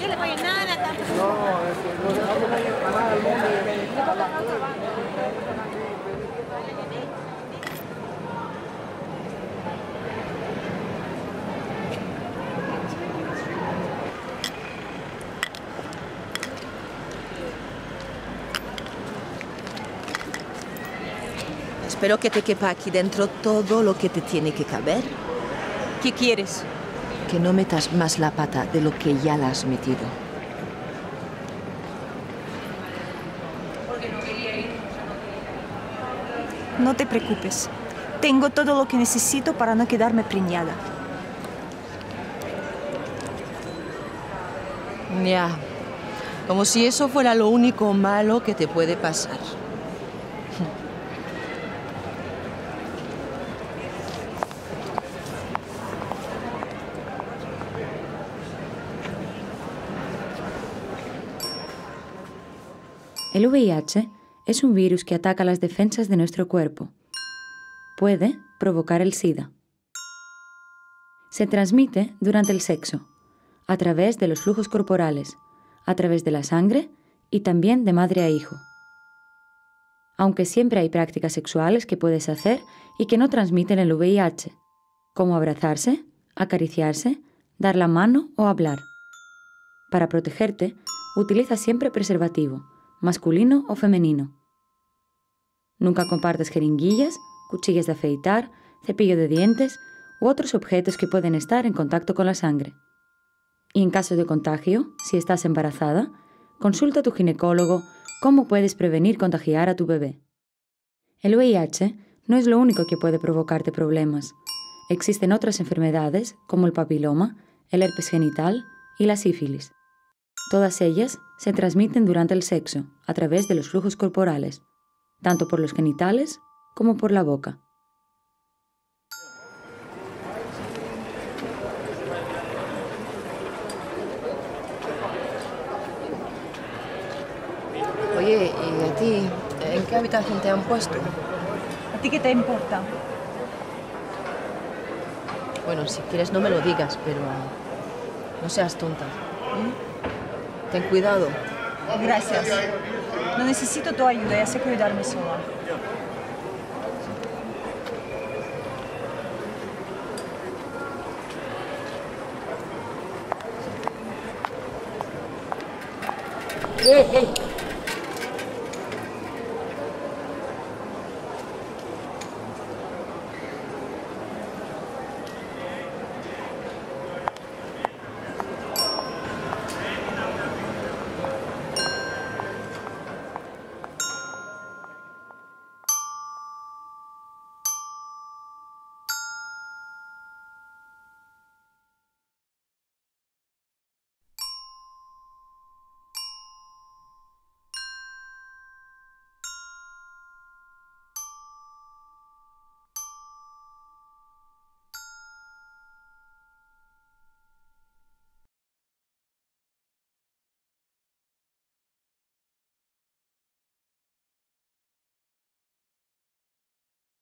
Yo le voy a nada tampoco. No, no hay nada del mundo. Espero que te quepa aquí dentro todo lo que te tiene que caber. ¿Qué quieres? Que no metas más la pata de lo que ya la has metido. No te preocupes. Tengo todo lo que necesito para no quedarme preñada. Ya. Como si eso fuera lo único malo que te puede pasar. El VIH es un virus que ataca las defensas de nuestro cuerpo. Puede provocar el SIDA. Se transmite durante el sexo, a través de los flujos corporales, a través de la sangre y también de madre a hijo. Aunque siempre hay prácticas sexuales que puedes hacer y que no transmiten el VIH, como abrazarse, acariciarse, dar la mano o hablar. Para protegerte, utiliza siempre preservativo, masculino o femenino. Nunca compartas jeringuillas, cuchillas de afeitar, cepillo de dientes u otros objetos que pueden estar en contacto con la sangre. Y en caso de contagio, si estás embarazada, consulta a tu ginecólogo cómo puedes prevenir contagiar a tu bebé. El VIH no es lo único que puede provocarte problemas. Existen otras enfermedades como el papiloma, el herpes genital y la sífilis. Todas ellas se transmiten durante el sexo, a través de los flujos corporales, tanto por los genitales como por la boca. Oye, ¿y a ti? ¿En qué habitación te han puesto? ¿A ti qué te importa? Bueno, si quieres no me lo digas, pero no seas tonta. ¿Mm? Ten cuidado. Gracias. No necesito tu ayuda, ya sé cuidarme sola.